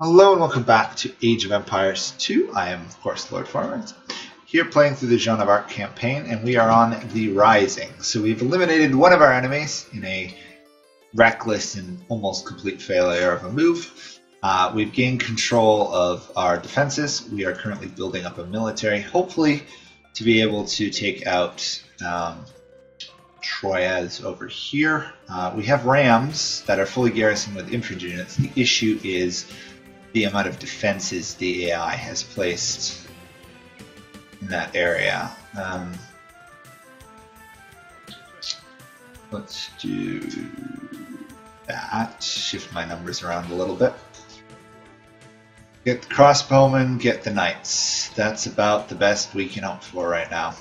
Hello and welcome back to Age of Empires 2. I am, of course, Lord Forwind, here playing through the Joan of Arc campaign, and we are on The Rising. So we've eliminated one of our enemies in a reckless and almost complete failure of a move. We've gained control of our defenses. We are currently building up a military, hopefully to be able to take out Troyes over here. We have Reims that are fully garrisoned with infantry units. The issue is the amount of defenses the AI has placed in that area. Let's do that. Shift my numbers around a little bit. Get the crossbowmen, get the knights. That's about the best we can hope for right now.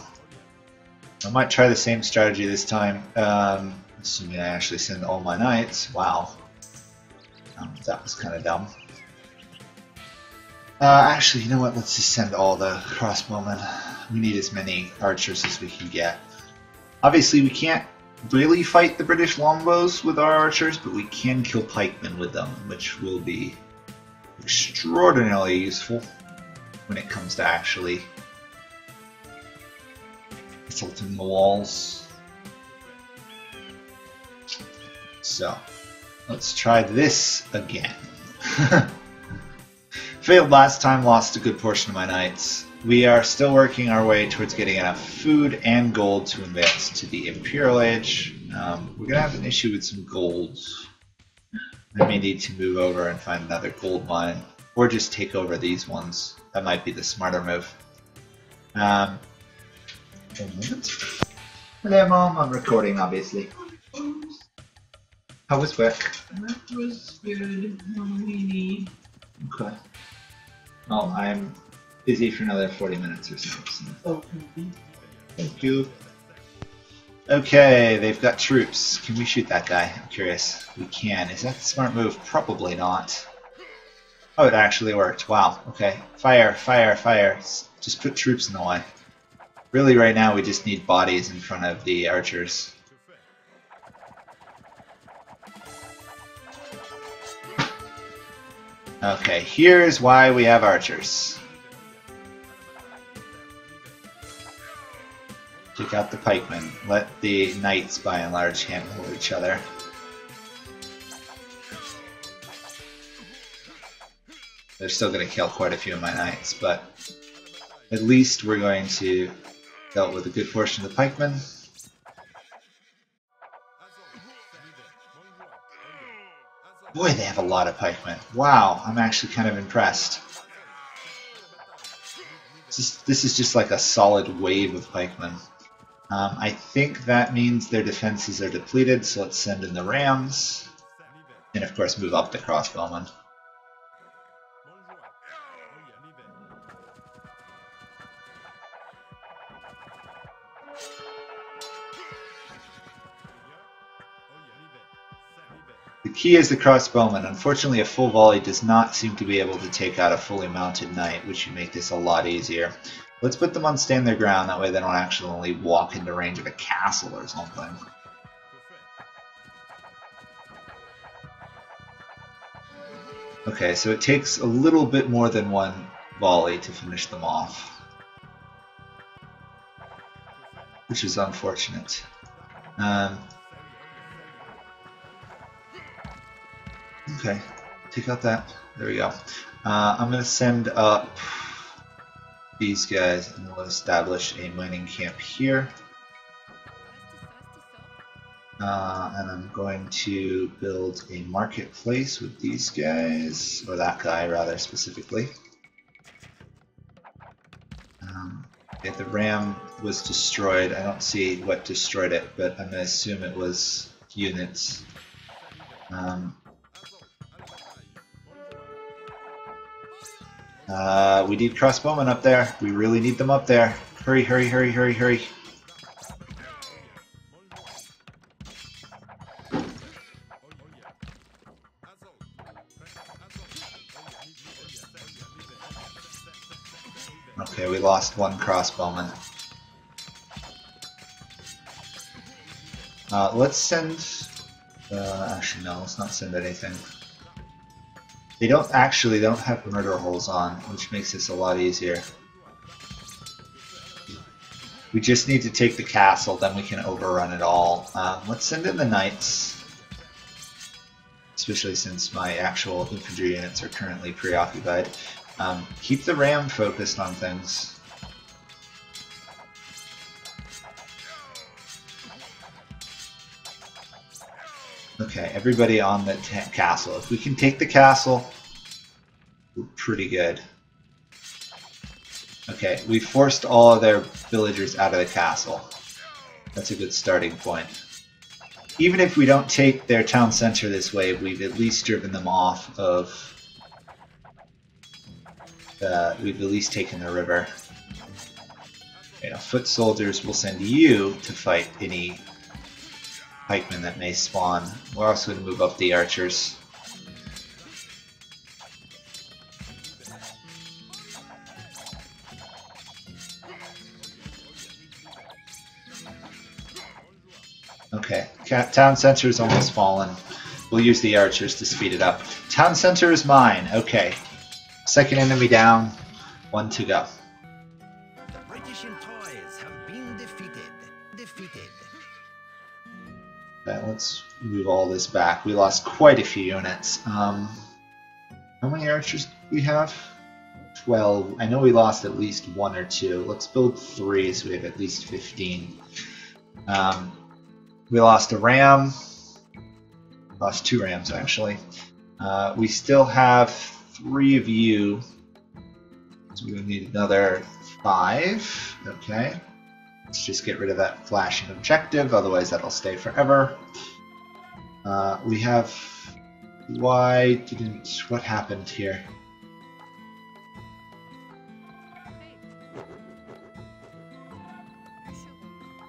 I might try the same strategy this time, assuming I actually send all my knights. Wow. That was kind of dumb. Actually, you know what? Let's just send all the crossbowmen. We need as many archers as we can get. Obviously, we can't really fight the British longbows with our archers, but we can kill pikemen with them, which will be extraordinarily useful when it comes to actually assaulting the walls. So, let's try this again. Failed last time, lost a good portion of my knights. We are still working our way towards getting enough food and gold to advance to the Imperial Age. We're going to have an issue with some gold. I may need to move over and find another gold mine, or just take over these ones. That might be the smarter move. Hello Mom, I'm recording obviously. How was work? That was good, really. Okay. Oh, I'm busy for another 40 minutes or so. Okay. Thank you. Okay, they've got troops. Can we shoot that guy? I'm curious. We can. Is that a smart move? Probably not. Oh, it actually worked. Wow. Okay. Fire, fire, fire. Just put troops in the way. Really, right now, we just need bodies in front of the archers. Okay, here's why we have archers. Take out the pikemen. Let the knights, by and large, handle each other. They're still going to kill quite a few of my knights, but at least we're going to deal with a good portion of the pikemen. Boy, they have a lot of pikemen. Wow, I'm actually kind of impressed. This is just like a solid wave of pikemen. I think that means their defenses are depleted, so let's send in the rams. And of course move up the crossbowmen. The key is the crossbowman. Unfortunately, a full volley does not seem to be able to take out a fully mounted knight, which would make this a lot easier. Let's put them on stand their ground, that way they don't actually walk into range of a castle or something. Okay, so it takes a little bit more than one volley to finish them off, which is unfortunate. Okay, take out that. There we go. I'm going to send up these guys and we'll establish a mining camp here. And I'm going to build a marketplace with these guys, or that guy rather specifically. Okay, the ram was destroyed. I don't see what destroyed it, but I'm going to assume it was units. We need crossbowmen up there. We really need them up there. Hurry, hurry, hurry, hurry, hurry. Okay, we lost one crossbowman. Let's send... actually, no, let's not send anything. They don't have murder holes on, which makes this a lot easier. We just need to take the castle, then we can overrun it all. Let's send in the knights, especially since my actual infantry units are currently preoccupied. Keep the ram focused on things. Okay, everybody on the castle. If we can take the castle, we're pretty good. Okay, we forced all of their villagers out of the castle. That's a good starting point. Even if we don't take their town center this way, we've at least driven them off of... we've at least taken the river. Okay, now foot soldiers will send you to fight any pikemen that may spawn. We're also going to move up the archers. Okay, town center is almost fallen. We'll use the archers to speed it up. Town center is mine. Okay, second enemy down, one to go. The British in Troyes have been defeated. Let's move all this back. We lost quite a few units. How many archers do we have? 12. I know we lost at least one or two. Let's build 3 so we have at least 15. We lost a ram. Lost 2 rams, actually. We still have 3 of you. So we need another 5. Okay. Let's just get rid of that flashing objective, otherwise that'll stay forever. We have... What happened here?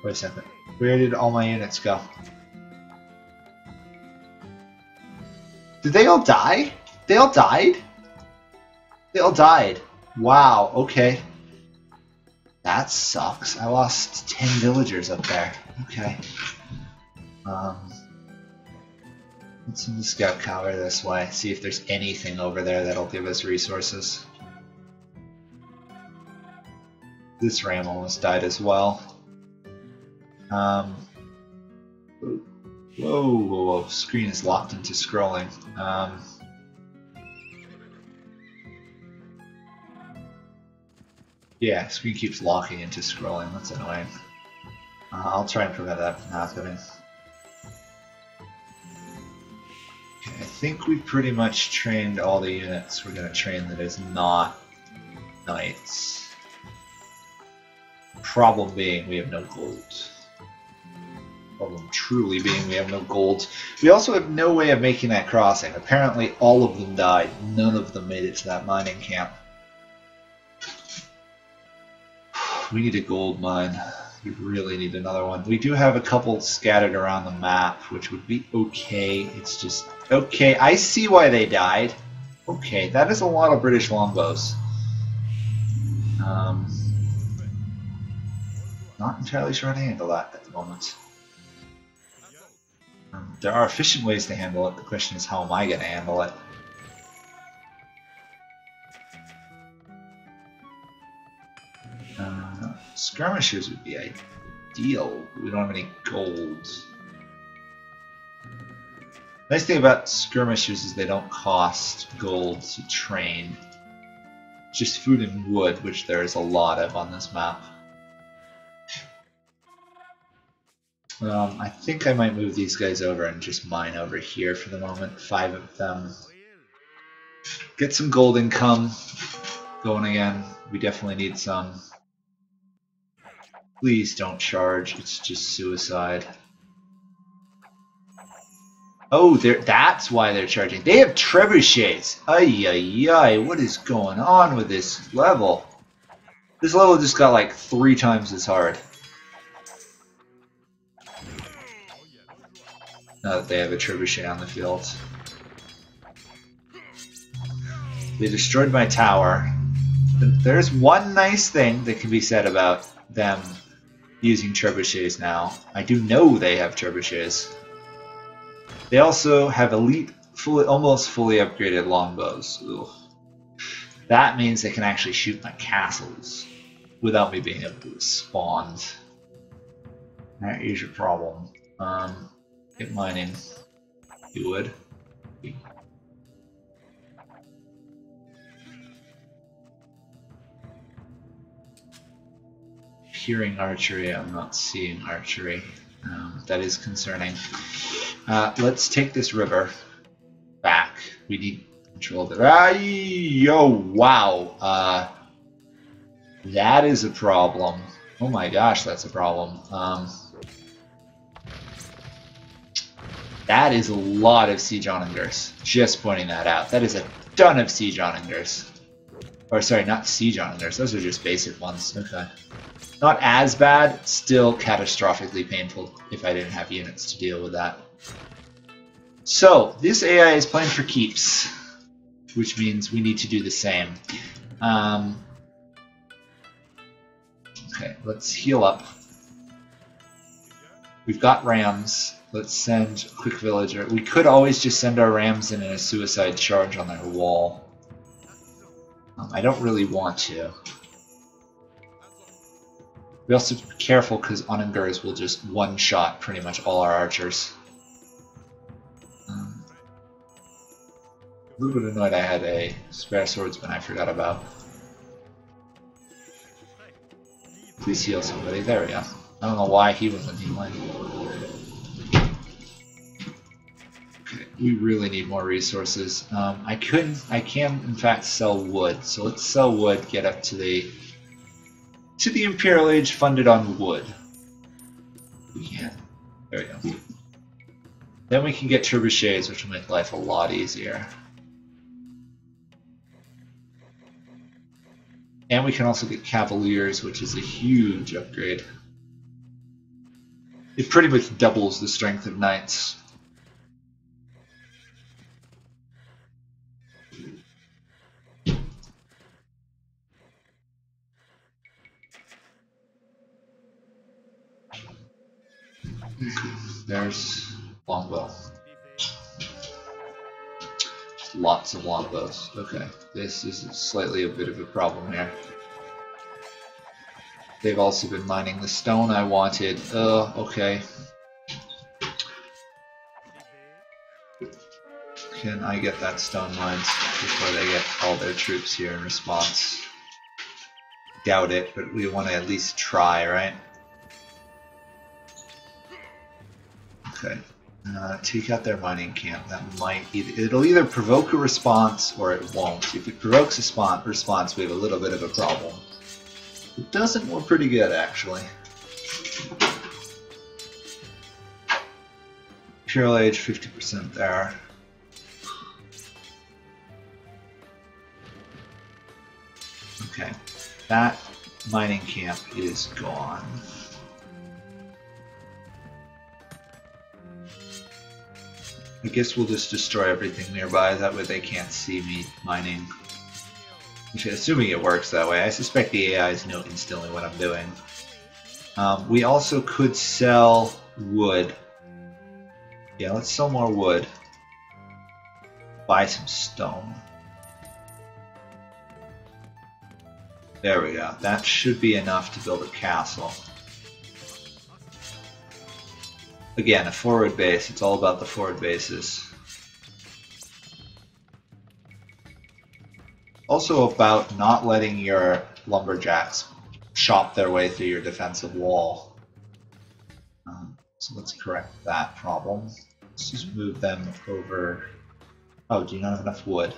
Wait a second. Where did all my units go? Did they all die? They all died? They all died. Wow, okay. That sucks. I lost 10 villagers up there. Okay. Let's send the scout collar this way. See if there's anything over there that'll give us resources. This ram almost died as well. Whoa. Screen is locked into scrolling. Yeah, screen keeps locking into scrolling. That's annoying. I'll try and prevent that from happening. Okay, I think we pretty much trained all the units we're going to train that is not knights. Problem being, we have no gold. Problem truly being, we have no gold. We also have no way of making that crossing. Apparently, all of them died. None of them made it to that mining camp. We need a gold mine. We really need another one. We do have a couple scattered around the map, which would be okay. It's just... Okay, I see why they died. Okay, that is a lot of British longbows. Not entirely sure how to handle that at the moment. There are efficient ways to handle it. The question is, how am I going to handle it? Skirmishers would be ideal. We don't have any gold. Nice thing about skirmishers is they don't cost gold to train. Just food and wood, which there is a lot of on this map. I think I might move these guys over and just mine over here for the moment. 5 of them. Get some gold income going again. We definitely need some. Please don't charge, it's just suicide. Oh, that's why they're charging. They have trebuchets! Ay-yi-yi, what is going on with this level? This level just got like 3 times as hard. Now that they have a trebuchet on the field. They destroyed my tower. There's one nice thing that can be said about them using trebuchets now. I do know they have trebuchets. They also have elite almost fully upgraded longbows. Ugh. That means they can actually shoot my castles without me being able to spawn. That is your problem. Get mining. You would. Hearing archery, I'm not seeing archery. That is concerning. Let's take this river back. We need control of the that is a problem. Oh my gosh, that's a problem. That is a lot of siege onagers. Just pointing that out. That is a ton of siege onagers. Or sorry, not siege onagers. Those are just basic ones. Okay. Not as bad, still catastrophically painful if I didn't have units to deal with that. So, this AI is playing for keeps, which means we need to do the same. Okay, let's heal up. We've got rams. Let's send a quick villager. We could always just send our rams in a suicide charge on their wall. I don't really want to. We also have to be careful because onagers will just one-shot pretty much all our archers. A little bit annoyed I had a spare swordsman I forgot about. Please heal somebody. There we go. I don't know why he wasn't healing. Okay, we really need more resources. I can in fact sell wood. So let's sell wood. Get up to the. To the Imperial Age funded on wood. We can. There we go. Then we can get trebuchets, which will make life a lot easier. And we can also get cavaliers, which is a huge upgrade. It pretty much doubles the strength of knights. There's longbow. Lots of longbows. Okay, this is slightly a bit of a problem here. They've also been mining the stone I wanted. Okay. Can I get that stone mined before they get all their troops here in response? Doubt it, but we want to at least try, right? Okay, take out their mining camp. That might it'll either provoke a response or it won't. If it provokes a response, we have a little bit of a problem. If it doesn't, we're pretty good actually. Imperial Age 50% there. Okay, that mining camp is gone. I guess we'll just destroy everything nearby, that way they can't see me mining. Which, assuming it works that way, I suspect the AIs know instantly what I'm doing. We also could sell wood. Yeah, let's sell more wood. Buy some stone. There we go, that should be enough to build a castle. Again, a forward base. It's all about the forward bases. Also about not letting your lumberjacks chop their way through your defensive wall. So let's correct that problem. Let's just move them over. Oh, do you not have enough wood?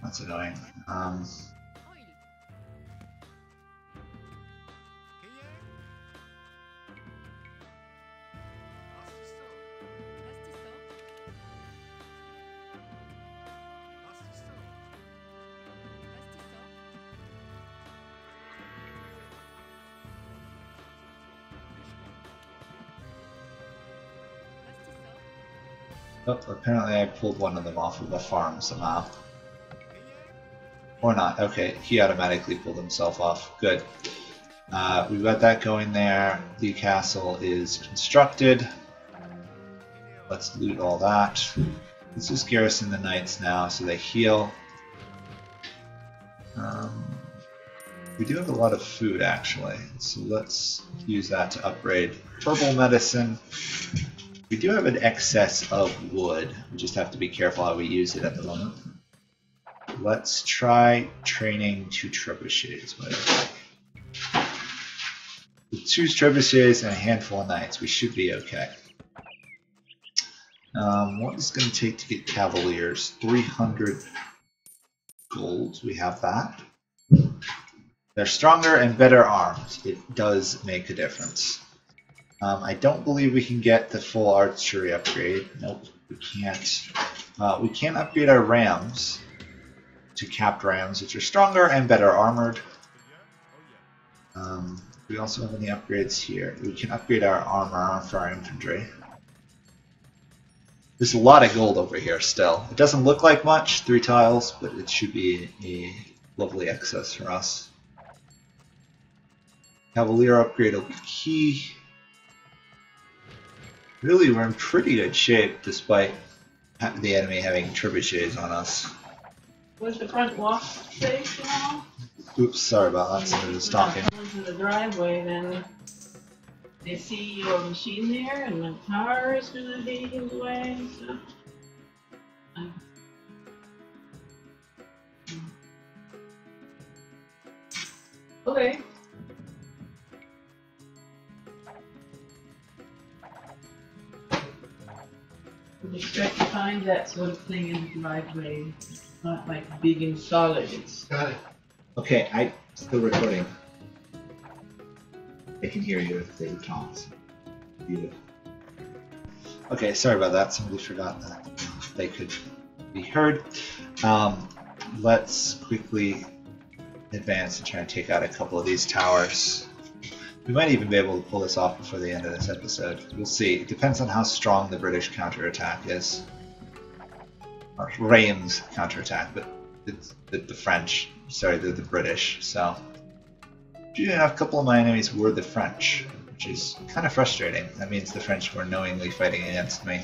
That's annoying. Oh, apparently I pulled one of them off of a farm somehow. Or not. Okay, he automatically pulled himself off. Good. We've got that going there. The castle is constructed. Let's loot all that. Let's just garrison the knights now so they heal. We do have a lot of food actually, so let's use that to upgrade herbal medicine. We do have an excess of wood, we just have to be careful how we use it at the moment. Let's try training two trebuchets. With two trebuchets and a handful of knights, we should be okay. What is it going to take to get cavaliers? 300 gold, we have that. They're stronger and better armed. It does make a difference. I don't believe we can get the full archery upgrade. Nope, we can't. We can upgrade our rams to capped rams, which are stronger and better armored. We also have any upgrades here. We can upgrade our armor for our infantry. There's a lot of gold over here still. It doesn't look like much, 3 tiles, but it should be a lovely excess for us. Cavalier upgrade will be key. Really, we're in pretty good shape despite the enemy having trebuchets on us. Was the front walk safe now? Oops, sorry about that. Somebody was talking. Into the driveway, then they see your machine there, and the car is going to be in the way. So. Okay. You expect to find that sort of thing in the driveway. It's not like big and solid. It's got it. Okay, I'm still recording. They can hear you if they can't. Beautiful. Okay, sorry about that. Somebody forgot that they could be heard. Let's quickly advance and try and take out a couple of these towers. We might even be able to pull this off before the end of this episode. We'll see. It depends on how strong the British counterattack is. Or Reims counterattack, but it's the French. Sorry, they're the British, so. Yeah, a couple of my enemies were the French, which is kind of frustrating. That means the French were knowingly fighting against me.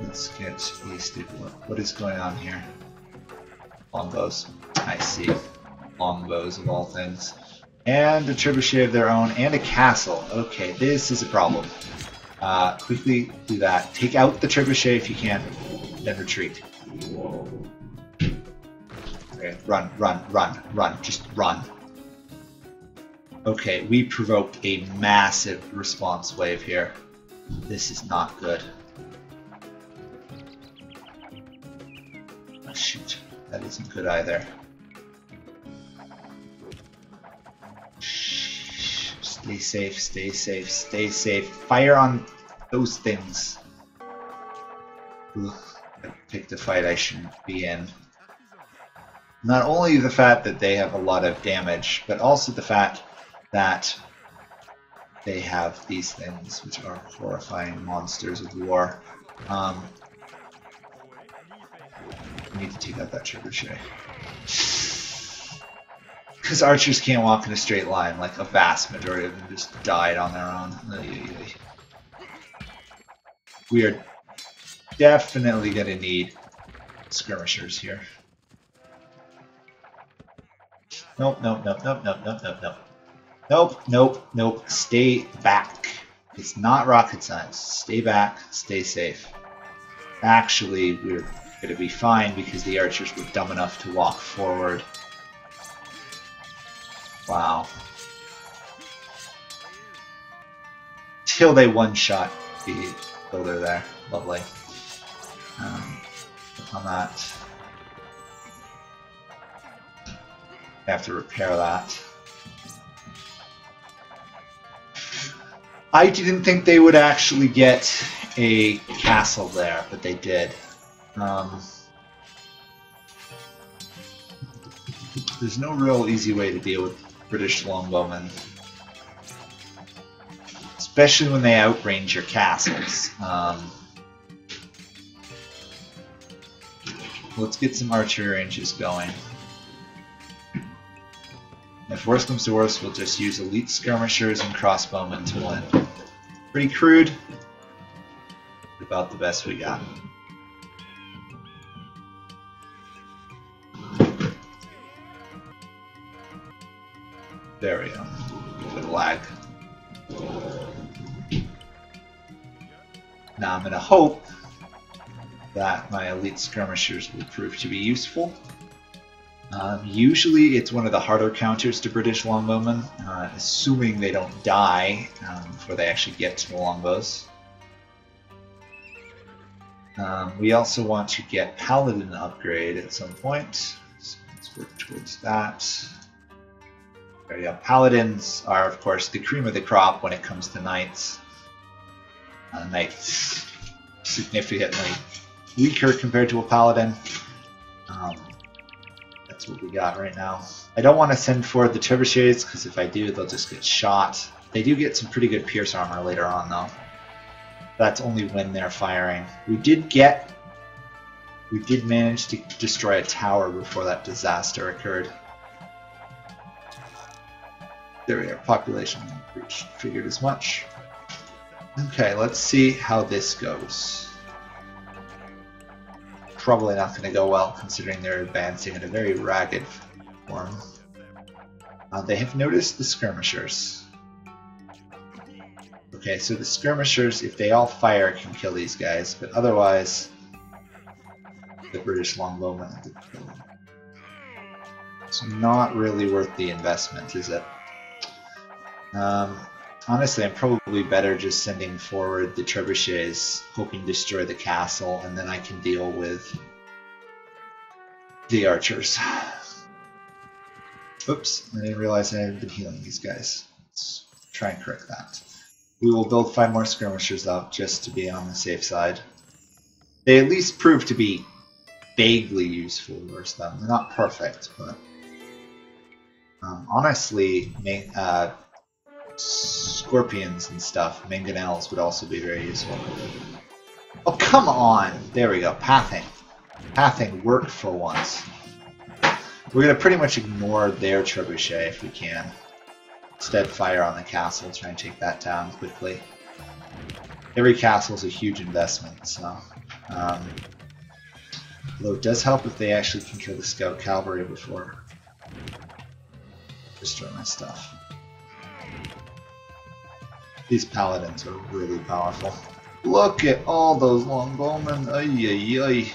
Let's get a stable. What is going on here? Longbows. I see. Longbows of all things, and a trebuchet of their own, and a castle. Okay, this is a problem. Quickly do that. Take out the trebuchet if you can, then retreat. Okay, run, run, run, run, just run. Okay, we provoked a massive response wave here. This is not good. Oh, shoot, that isn't good either. Stay safe, stay safe, stay safe. Fire on those things. Ugh, I picked a fight I shouldn't be in. Not only the fact that they have a lot of damage, but also the fact that they have these things, which are horrifying monsters of war. We need to take out that trebuchet. Because archers can't walk in a straight line, like a vast majority of them just died on their own. We are definitely going to need skirmishers here. Nope, nope, nope, nope, nope, nope, nope, nope. Nope, nope, nope. Stay back. It's not rocket science. Stay back, stay safe. Actually, we're going to be fine because the archers were dumb enough to walk forward. Wow. Till they one-shot the builder there. Lovely. On that. I have to repair that. I didn't think they would actually get a castle there, but they did. There's no real easy way to deal with British longbowmen, especially when they outrange your castles. Let's get some archery ranges going. If worse comes to worse, we'll just use elite skirmishers and crossbowmen to win. Pretty crude. About the best we got. There we go. A little bit of lag. Now I'm gonna hope that my elite skirmishers will prove to be useful. Usually it's one of the harder counters to British longbowmen, assuming they don't die before they actually get to the longbows. We also want to get Paladin upgrade at some point, so let's work towards that. There we go. Paladins are, of course, the cream of the crop when it comes to knights. Knight's significantly weaker compared to a paladin. That's what we got right now. I don't want to send forward the trebuchets because if I do, they'll just get shot. They do get some pretty good pierce armor later on, though. That's only when they're firing. We did manage to destroy a tower before that disaster occurred. There we are. Population breach. Figured as much. Okay, let's see how this goes. Probably not going to go well, considering they're advancing in a very ragged form. They have noticed the skirmishers. Okay, so the skirmishers, if they all fire, can kill these guys, but otherwise, the British longbowmen have to kill them. It's not really worth the investment, is it? Honestly, I'm probably better just sending forward the trebuchets, hoping to destroy the castle, and then I can deal with the archers. Oops, I didn't realize I had been healing these guys. Let's try and correct that. We will build 5 more skirmishers up just to be on the safe side. They at least prove to be vaguely useful versus them. They're not perfect, but honestly, scorpions and stuff, mangonels would also be very useful. Oh, come on! There we go. Pathing. Pathing worked for once. We're going to pretty much ignore their trebuchet if we can. Instead, fire on the castle, try and take that down quickly. Every castle is a huge investment, so... although it does help if they actually can kill the scout cavalry before destroy my stuff. These paladins are really powerful. Look at all those longbowmen. Ay, ay, ay.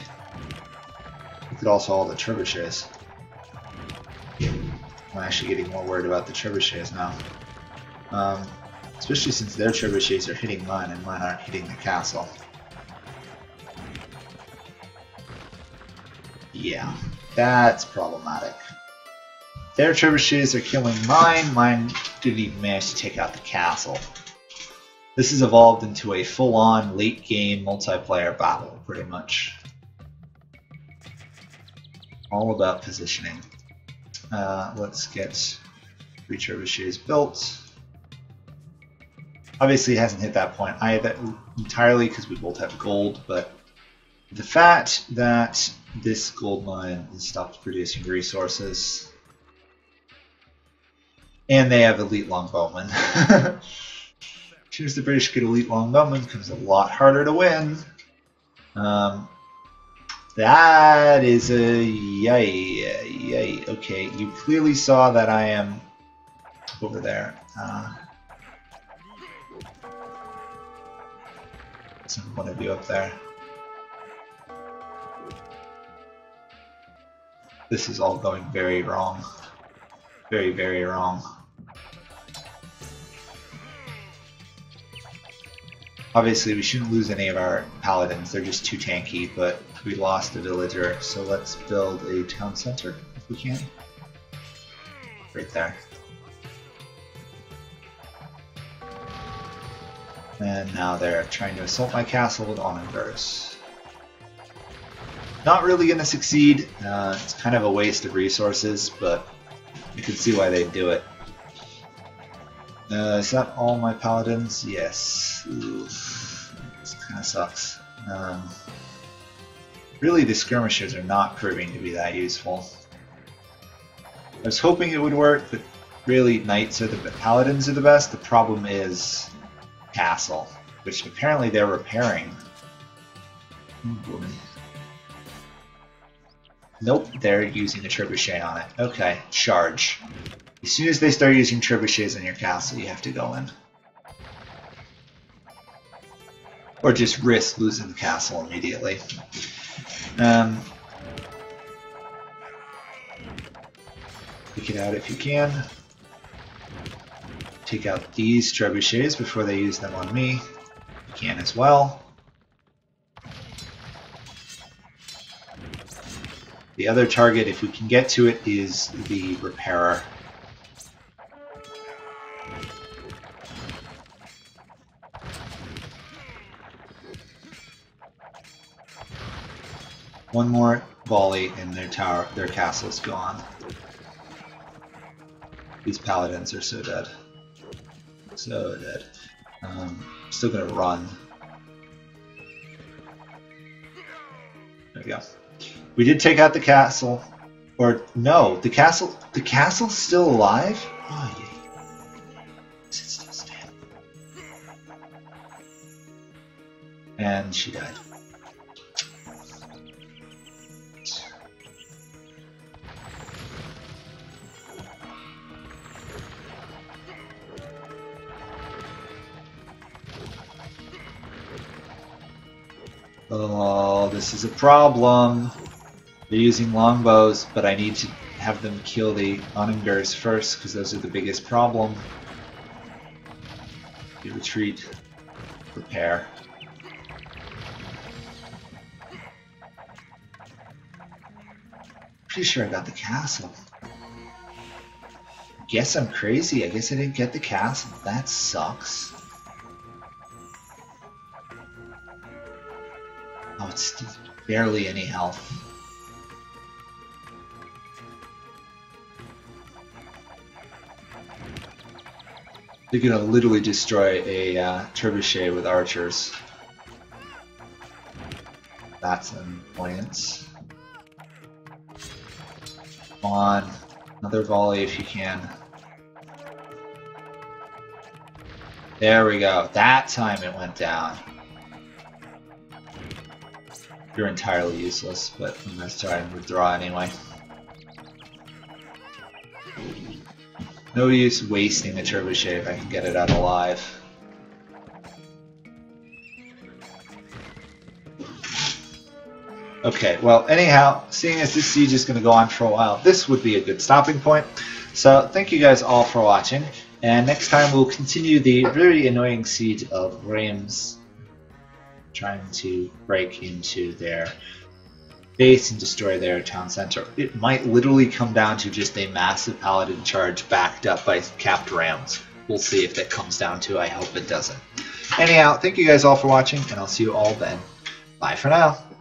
Look at also all the trebuchets. I'm actually getting more worried about the trebuchets now. Especially since their trebuchets are hitting mine and mine aren't hitting the castle. Yeah, that's problematic. Their trebuchets are killing mine. Mine didn't even manage to take out the castle. This has evolved into a full-on late-game multiplayer battle, pretty much. All about positioning. Let's get 3 trebuchets built. Obviously, it hasn't hit that point either entirely because we both have gold, but the fact that this gold mine has stopped producing resources, and they have elite longbowmen. As soon as the British get elite longbowmen, it becomes a lot harder to win. That is a yay. Okay, you clearly saw that I am over there. Some one of you up there. This is all going very wrong. Very, very wrong. Obviously, we shouldn't lose any of our paladins. They're just too tanky, but we lost a villager, so let's build a town center if we can. Right there. And now they're trying to assault my castle with onagers. Not really going to succeed. It's kind of a waste of resources, but you can see why they do it. Is that all my paladins? Yes. Ooh, this kind of sucks. Really, the skirmishers are not proving to be that useful. I was hoping it would work, but really, knights are the paladins are the best. The problem is castle, which apparently they're repairing. Ooh. Nope, they're using a trebuchet on it. Okay, charge. As soon as they start using trebuchets on your castle, you have to go in. Or just risk losing the castle immediately. Take it out if you can. Take out these trebuchets before they use them on me. You can as well. The other target, if we can get to it, is the repairer. One more volley and their tower, their castle's gone. These paladins are so dead. So dead. Still gonna run. There we go. We did take out the castle. Or no, the castle's still alive? Oh, yeah. Is it still standing? And she died. Oh, this is a problem. They're using longbows, but I need to have them kill the Onungers first, because those are the biggest problem. You retreat. Repair. Pretty sure I got the castle. Guess I'm crazy. I guess I didn't get the castle. That sucks. Oh, it's barely any health. They're gonna literally destroy a trebuchet with archers. That's an annoyance. Come on, another volley if you can. There we go. That time it went down. You're entirely useless, but I'm gonna try and withdraw anyway. No use wasting the trebuchet if I can get it out alive. Okay, well, anyhow, seeing as this siege is going to go on for a while, this would be a good stopping point. So, thank you guys all for watching, and next time we'll continue the very annoying siege of Reims, trying to break into their base and destroy their town center. It might literally come down to just a massive paladin charge backed up by capped rams. We'll see if that comes down to. I hope it doesn't. Anyhow, thank you guys all for watching, and I'll see you all then. Bye for now.